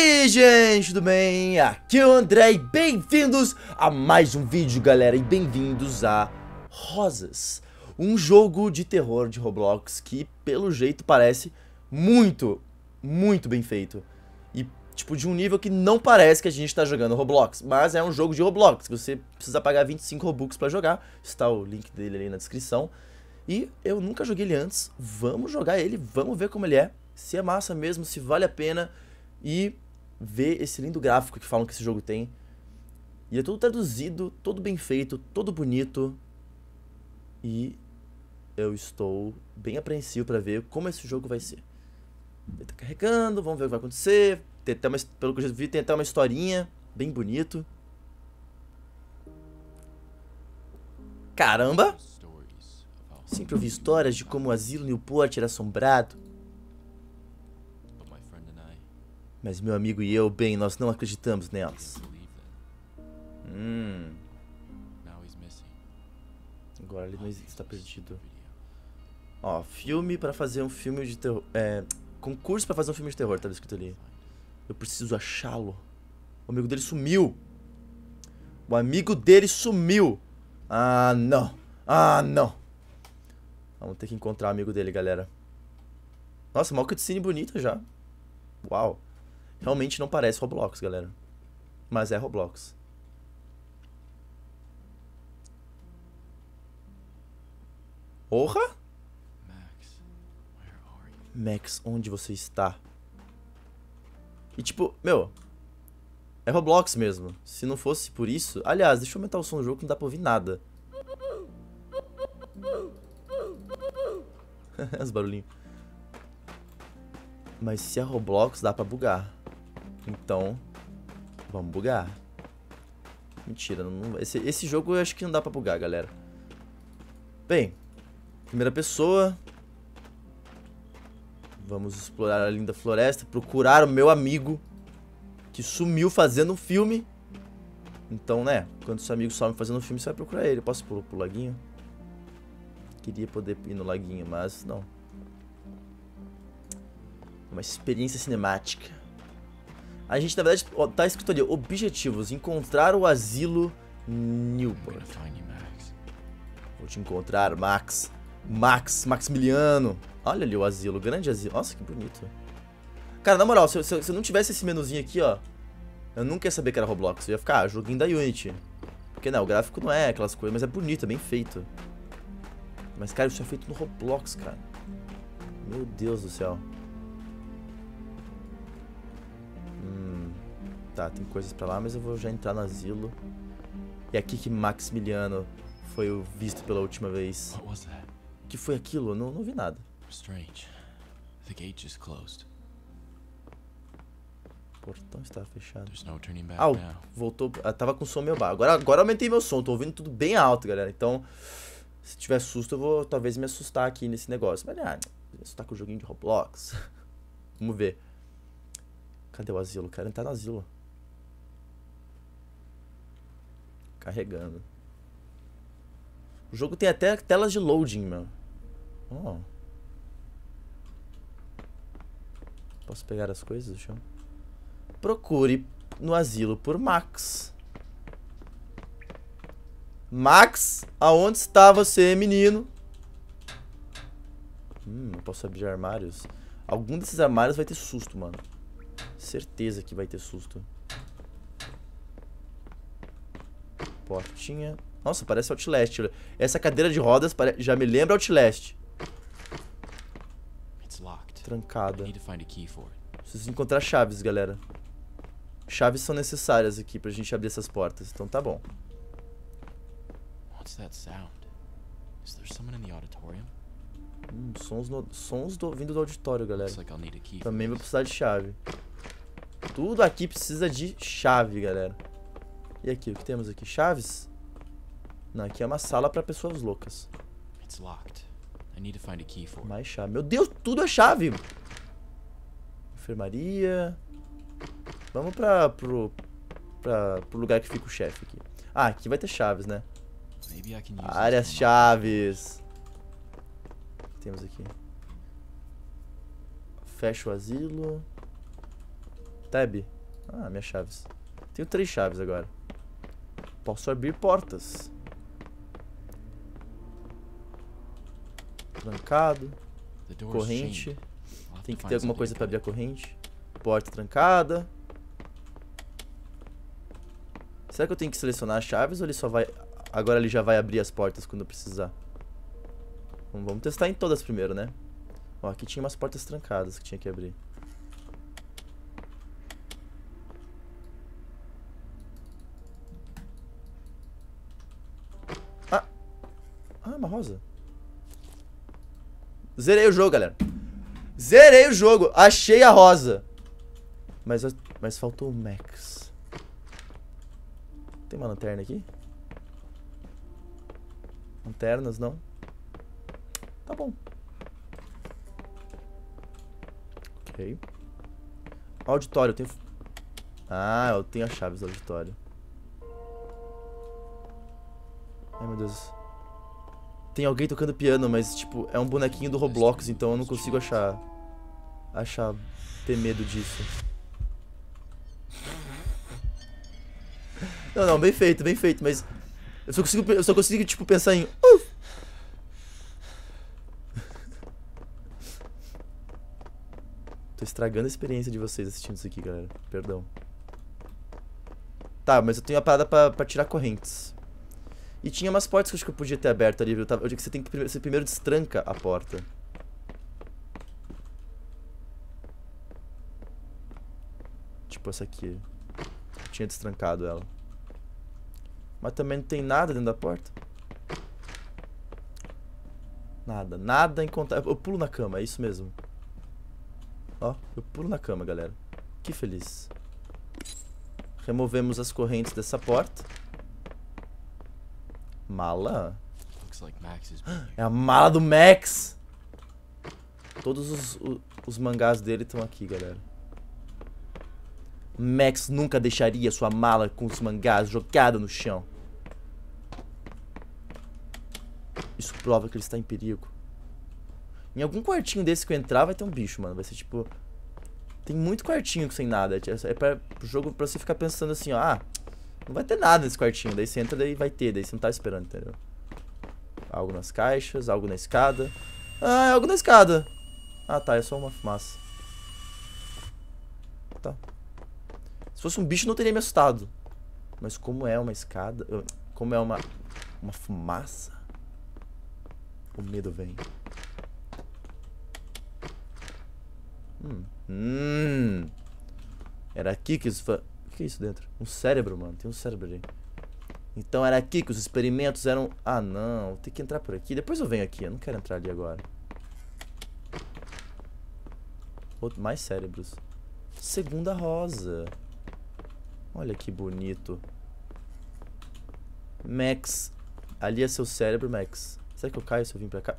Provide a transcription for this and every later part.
E aí, gente, tudo bem? Aqui é o André e bem-vindos a mais um vídeo, galera. E bem-vindos a Rosas, um jogo de terror de Roblox que, pelo jeito, parece muito bem feito. E, tipo, de um nível que não parece que a gente tá jogando Roblox, mas é um jogo de Roblox. Você precisa pagar 25 Robux pra jogar, está o link dele ali na descrição. E eu nunca joguei ele antes, vamos jogar ele, vamos ver como ele é, se é massa mesmo, se vale a pena. E ver esse lindo gráfico que falam que esse jogo tem. E é tudo traduzido, todo bem feito, todo bonito. E eu estou bem apreensivo pra ver como esse jogo vai ser. Ele tá carregando, vamos ver o que vai acontecer. Tem até uma, pelo que eu já vi, tem até uma historinha, bem bonito. Caramba! Sempre ouvi histórias de como o Asilo Newport era assombrado. Mas meu amigo e eu, bem, nós não acreditamos nelas. Agora ele não está perdido. Ó, filme pra fazer um filme de terror. É, concurso pra fazer um filme de terror, tava escrito ali. Eu preciso achá-lo. O amigo dele sumiu. O amigo dele sumiu. Ah, não. Ah, não. Vamos ter que encontrar o amigo dele, galera. Nossa, uma cutscene bonita já. Uau. Realmente não parece Roblox, galera. Mas é Roblox. Porra! Max, onde você está? E tipo, meu, é Roblox mesmo. Se não fosse por isso... Aliás, deixa eu aumentar o som do jogo que não dá pra ouvir nada. Os barulhinhos. Mas se é Roblox, dá pra bugar. Então, vamos bugar. Mentira, não, esse jogo eu acho que não dá pra bugar, galera. Bem, primeira pessoa. Vamos explorar a linda floresta, procurar o meu amigo que sumiu fazendo um filme. Então, né, quando seu amigo some fazendo um filme, você vai procurar ele. Eu posso pular pro laguinho? Queria poder ir no laguinho, mas não. Uma experiência cinemática. A gente, na verdade, tá escrito ali. Objetivos. Encontrar o Asilo Newport. Vou te encontrar, Max. Maximiliano. Olha ali o asilo. Grande asilo. Nossa, que bonito. Cara, na moral, se eu não tivesse esse menuzinho aqui, ó. Eu nunca ia saber que era Roblox. Eu ia ficar, joguinho da Unity. Porque, não, o gráfico não é aquelas coisas, mas é bonito, é bem feito. Mas, cara, isso é feito no Roblox, cara. Meu Deus do céu. Tá, tem coisas pra lá, mas eu vou já entrar no asilo. E é aqui que Maximiliano foi visto pela última vez. O que foi aquilo? Não vi nada. O portão estava fechado. Voltou. Tava com o som meio baixo. Agora aumentei meu som, tô ouvindo tudo bem alto, galera. Então, se tiver susto, eu vou talvez me assustar aqui nesse negócio. Mas, isso tá com o joguinho de Roblox. Vamos ver. Cadê o asilo? Quero entrar no asilo. Carregando. O jogo tem até telas de loading, mano. Oh. Posso pegar as coisas? Deixa eu... Procure no asilo por Max. Max, aonde está você, menino? Posso abrir armários? Algum desses armários vai ter susto, mano. Certeza que vai ter susto. Portinha. Nossa, parece Outlast. Essa cadeira de rodas já me lembra Outlast. Trancada. Preciso encontrar chaves, galera. Chaves são necessárias aqui pra gente abrir essas portas. Então tá bom. Sons vindo do auditório, galera. Também vou precisar de chave. Tudo aqui precisa de chave, galera. E aqui, o que temos aqui? Chaves? Não, aqui é uma sala pra pessoas loucas. Mais chave. Meu Deus, tudo é chave! Enfermaria. Vamos pro lugar que fica o chefe aqui. Ah, aqui vai ter chaves, né? Várias chaves. O que temos aqui? Fecha o asilo. Tab. Ah, minhas chaves. Tenho 3 chaves agora. Posso abrir portas. Trancado. Corrente. Tem que ter alguma coisa pra abrir a corrente. Porta trancada. Será que eu tenho que selecionar as chaves ou ele só vai... Agora ele já vai abrir as portas quando eu precisar? Vamos testar em todas primeiro, né? Ó, aqui tinha umas portas trancadas que tinha que abrir. Ah! Ah, uma rosa. Zerei o jogo, galera. Zerei o jogo. Achei a rosa. Mas faltou o Max. Tem uma lanterna aqui? Lanternas, não? Tá bom. Ok. Auditório, eu tenho... Ah, eu tenho as chaves do auditório. Ai, meu Deus. Tem alguém tocando piano, mas, tipo, é um bonequinho do Roblox, então eu não consigo achar... ter medo disso. Não, não, bem feito, mas... Eu só consigo tipo, pensar em... Tô estragando a experiência de vocês assistindo isso aqui, galera. Perdão. Tá, mas eu tenho a parada pra tirar correntes. E tinha umas portas que eu acho que eu podia ter aberto ali, viu? Eu digo que você tem que... Você primeiro destranca a porta. Tipo essa aqui. Eu tinha destrancado ela. Mas também não tem nada dentro da porta. Nada, nada encontrar. Eu pulo na cama, é isso mesmo. Ó, eu pulo na cama, galera. Que feliz. Removemos as correntes dessa porta. Mala? É a mala do Max! Todos os mangás dele estão aqui, galera. Max nunca deixaria sua mala com os mangás jogada no chão. Isso prova que ele está em perigo. Em algum quartinho desse que eu entrar vai ter um bicho, mano. Vai ser tipo... Tem muito quartinho sem nada. É para o jogo, pra você ficar pensando assim, ó. Ah, não vai ter nada nesse quartinho. Daí você entra, daí vai ter. Daí você não tá esperando, entendeu? Algo nas caixas, algo na escada. Ah, é algo na escada. Ah, tá. É só uma fumaça. Tá. Se fosse um bicho, não teria me assustado. Mas como é uma escada... Como é uma fumaça... O medo vem. Era aqui que os... O que é isso dentro? Um cérebro, mano. Tem um cérebro ali. Então era aqui que os experimentos eram... Ah, não. Tem que entrar por aqui. Depois eu venho aqui. Eu não quero entrar ali agora. Outro... Mais cérebros. Segunda rosa. Olha que bonito. Max. Ali é seu cérebro, Max. Será que eu caio se eu vim pra cá?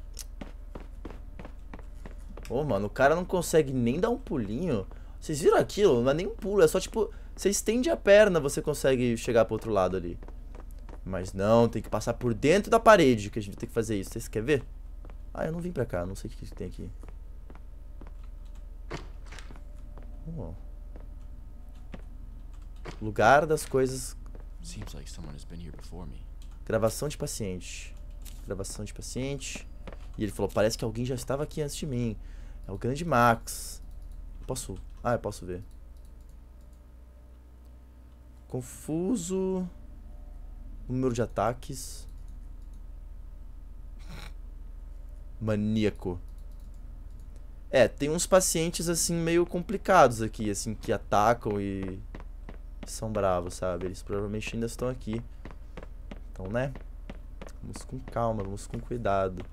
Ô, mano, o cara não consegue nem dar um pulinho. Vocês viram aquilo? Não é nem um pulo, é só tipo... Você estende a perna, você consegue chegar pro outro lado ali. Mas não, tem que passar por dentro da parede que a gente tem que fazer isso. Vocês querem ver? Ah, eu não vim pra cá, não sei o que tem aqui. Oh. Lugar das coisas... Gravação de paciente. Gravação de paciente. E ele falou, parece que alguém já estava aqui antes de mim. É o grande Max. Posso... Ah, eu posso ver. Confuso. Número de ataques. Maníaco. É, tem uns pacientes, assim, meio complicados aqui, assim, que atacam e... São bravos, sabe? Eles provavelmente ainda estão aqui. Então, né? Vamos com calma, vamos com cuidado.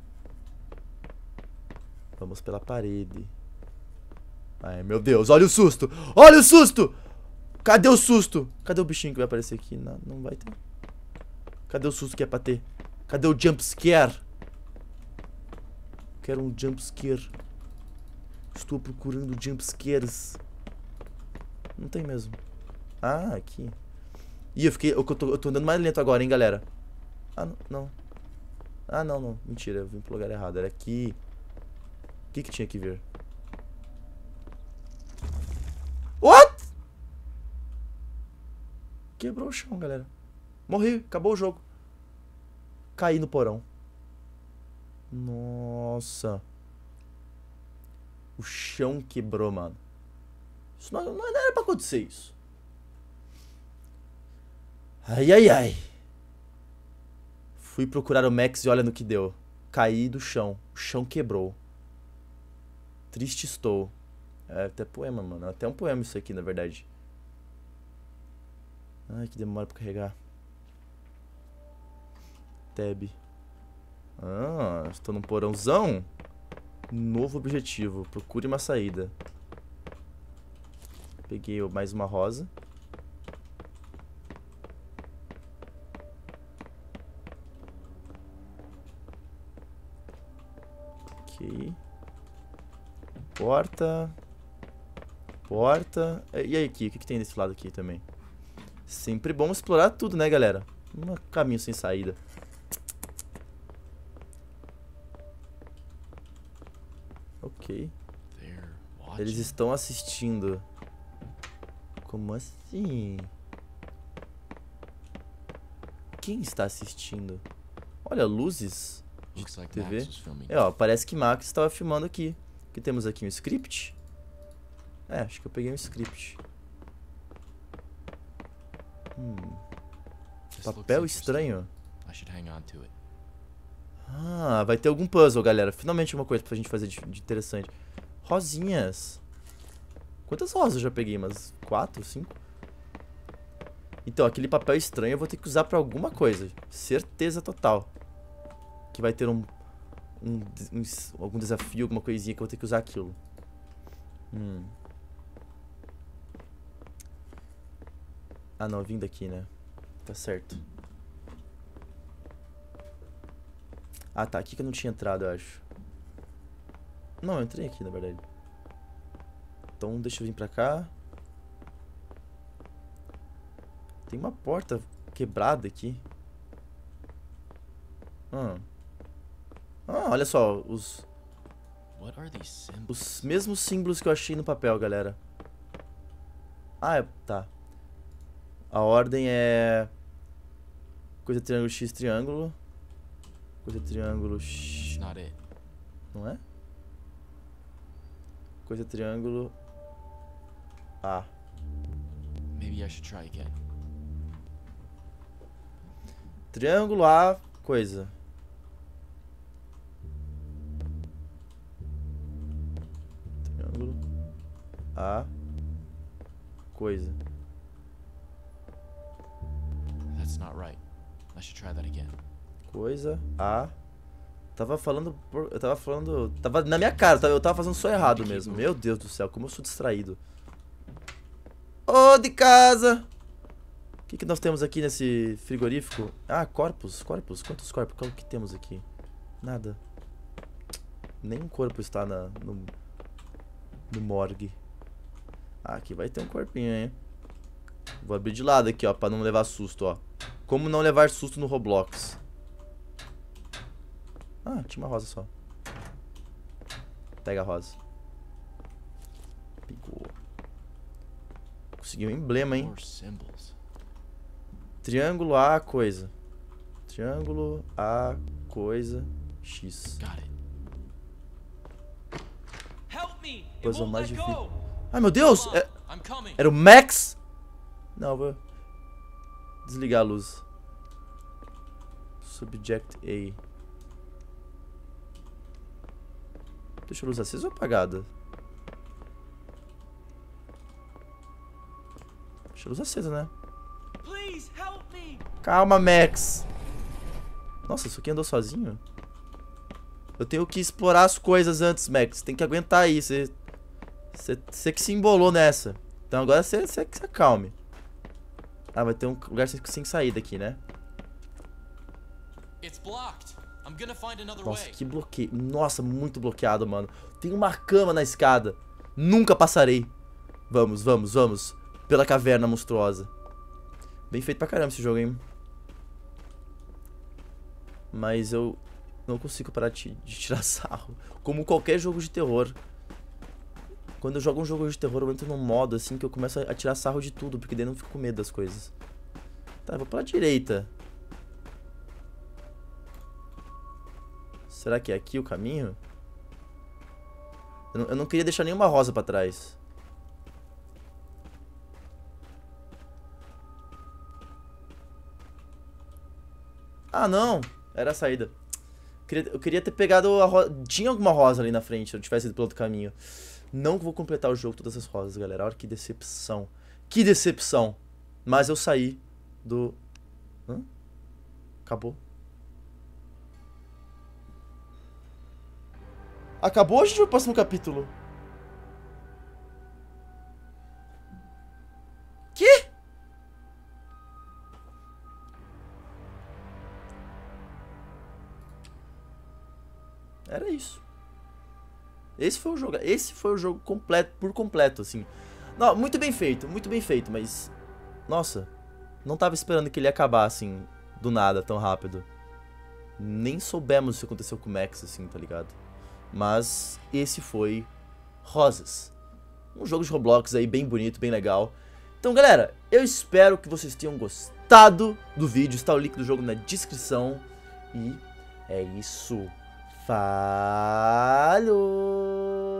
Vamos pela parede. Ai, meu Deus, olha o susto! Olha o susto! Cadê o susto? Cadê o bichinho que vai aparecer aqui? Não, não vai ter. Cadê o susto que é pra ter? Cadê o jumpscare? Quero um jumpscare. Estou procurando jumpscares. Não tem mesmo. Ah, aqui. Ih, eu tô andando mais lento agora, hein, galera. Ah, não, não. Ah, não, não. Mentira, eu vim pro lugar errado. Era aqui. O que tinha que ver? What? Quebrou o chão, galera. Morri, acabou o jogo. Caí no porão. Nossa. O chão quebrou, mano. Isso não era pra acontecer isso. Ai, ai, ai. Fui procurar o Max e olha no que deu. Caí do chão. O chão quebrou. Triste estou. É até poema, mano. É até um poema isso aqui, na verdade. Ai, que demora pra carregar. Tab. Ah, estou num porãozão. Novo objetivo. Procure uma saída. Peguei mais uma rosa. Ok. Porta. Porta. E aí aqui? O que tem desse lado aqui também? Sempre bom explorar tudo, né, galera? Um caminho sem saída. Ok. Eles estão assistindo. Como assim? Quem está assistindo? Olha, luzes de TV. É, ó, parece que Max estava filmando aqui. O que temos aqui? Um script? É, acho que eu peguei um script. Papel estranho. Ah, vai ter algum puzzle, galera. Finalmente uma coisa pra gente fazer de interessante. Rosinhas. Quantas rosas eu já peguei? Umas 4, 5? Então, aquele papel estranho eu vou ter que usar pra alguma coisa. Certeza total. Que vai ter algum desafio, alguma coisinha que eu vou ter que usar aquilo. Ah, não, vim daqui, né? Tá certo. Ah, tá. Aqui que eu não tinha entrado, eu acho. Não, eu entrei aqui, na verdade. Então, deixa eu vir pra cá. Tem uma porta quebrada aqui. Ah, olha só. Os mesmos símbolos que eu achei no papel, galera. Ah, tá. A ordem é... coisa triângulo, X, triângulo. Coisa triângulo, X... Não é? Coisa triângulo... A. Triângulo, A, coisa. Triângulo, A, coisa. Coisa, A. Eu tava falando. Tava na minha cara, eu tava fazendo só errado mesmo. Meu Deus do céu, como eu sou distraído. Ô, de casa! O que nós temos aqui nesse frigorífico? Ah, corpos, corpos. Quantos corpos? Qual que temos aqui? Nada. Nenhum corpo está no morgue. Ah, aqui vai ter um corpinho, hein? Vou abrir de lado aqui, ó, pra não levar susto, ó. Como não levar susto no Roblox. Ah, tinha uma rosa só. Pega a rosa. Pegou. Consegui um emblema, hein. Triângulo, A, coisa. Triângulo, A, coisa, X. Coisa mais difícil. Ai, meu Deus! Era o Max? Não, vou desligar a luz. Subject A. Deixa a luz acesa ou apagada? Deixa a luz acesa, né? Calma, Max. Nossa, isso aqui andou sozinho? Eu tenho que explorar as coisas antes, Max. Tem que aguentar aí. Você que se embolou nessa. Então agora você que se acalme. Ah, vai ter um lugar sem saída aqui, né? Nossa, que bloqueio. Nossa, muito bloqueado, mano. Tem uma cama na escada. Nunca passarei. Vamos, vamos, vamos. Pela caverna monstruosa. Bem feito pra caramba esse jogo, hein? Mas eu não consigo parar de tirar sarro. Como qualquer jogo de terror. Quando eu jogo um jogo de terror, eu entro num modo assim que eu começo a tirar sarro de tudo, porque daí eu não fico com medo das coisas. Tá, eu vou pra direita. Será que é aqui o caminho? Eu não queria deixar nenhuma rosa pra trás. Ah, não! Era a saída. Eu queria ter pegado a rosa. Tinha alguma rosa ali na frente, se eu tivesse ido pelo outro caminho. Não vou completar o jogo todas essas rosas, galera. Olha que decepção. Que decepção. Mas eu saí do... Hã? Acabou. Acabou hoje ou o próximo capítulo? Que? Era isso. Esse foi o jogo. Esse foi o jogo completo, por completo, assim. Não, muito bem feito, mas... Nossa, não tava esperando que ele ia acabar, assim, do nada, tão rápido. Nem soubemos o que aconteceu com o Max, assim, tá ligado? Mas esse foi Rosas. Um jogo de Roblox aí bem bonito, bem legal. Então, galera, eu espero que vocês tenham gostado do vídeo. Está o link do jogo na descrição. E é isso. Falou!